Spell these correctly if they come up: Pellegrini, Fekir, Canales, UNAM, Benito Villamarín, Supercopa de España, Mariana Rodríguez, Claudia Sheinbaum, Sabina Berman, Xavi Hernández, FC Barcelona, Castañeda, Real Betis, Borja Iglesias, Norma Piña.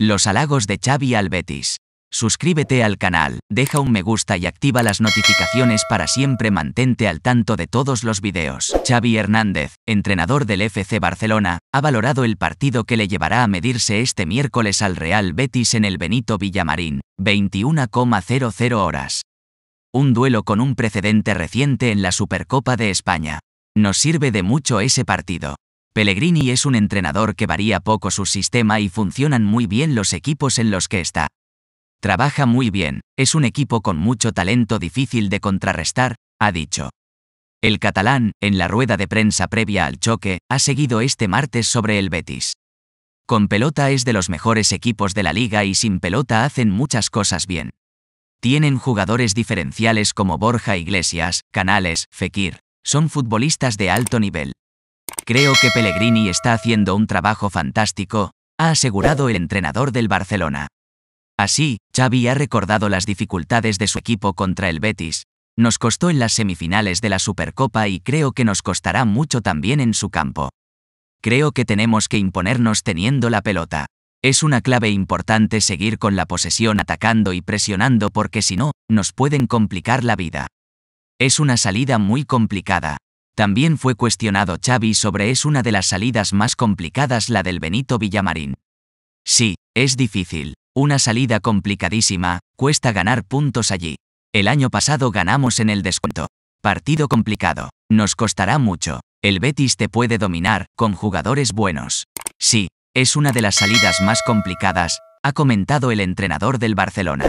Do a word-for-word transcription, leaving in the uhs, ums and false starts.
Los halagos de Xavi al Betis. Suscríbete al canal, deja un me gusta y activa las notificaciones para siempre mantente al tanto de todos los videos. Xavi Hernández, entrenador del F C Barcelona, ha valorado el partido que le llevará a medirse este miércoles al Real Betis en el Benito Villamarín, veintiuna cero cero horas. Un duelo con un precedente reciente en la Supercopa de España. Nos sirve de mucho ese partido. Pellegrini es un entrenador que varía poco su sistema y funcionan muy bien los equipos en los que está. Trabaja muy bien, es un equipo con mucho talento difícil de contrarrestar, ha dicho. El catalán, en la rueda de prensa previa al choque, ha seguido este martes sobre el Betis. Con pelota es de los mejores equipos de la liga y sin pelota hacen muchas cosas bien. Tienen jugadores diferenciales como Borja Iglesias, Canales, Fekir. Son futbolistas de alto nivel. Creo que Pellegrini está haciendo un trabajo fantástico, ha asegurado el entrenador del Barcelona. Así, Xavi ha recordado las dificultades de su equipo contra el Betis. Nos costó en las semifinales de la Supercopa y creo que nos costará mucho también en su campo. Creo que tenemos que imponernos teniendo la pelota. Es una clave importante seguir con la posesión atacando y presionando porque si no, nos pueden complicar la vida. Es una salida muy complicada. También fue cuestionado Xavi sobre es una de las salidas más complicadas la del Benito Villamarín. Sí, es difícil. Una salida complicadísima, cuesta ganar puntos allí. El año pasado ganamos en el descuento. Partido complicado. Nos costará mucho. El Betis te puede dominar, con jugadores buenos. Sí, es una de las salidas más complicadas, ha comentado el entrenador del Barcelona.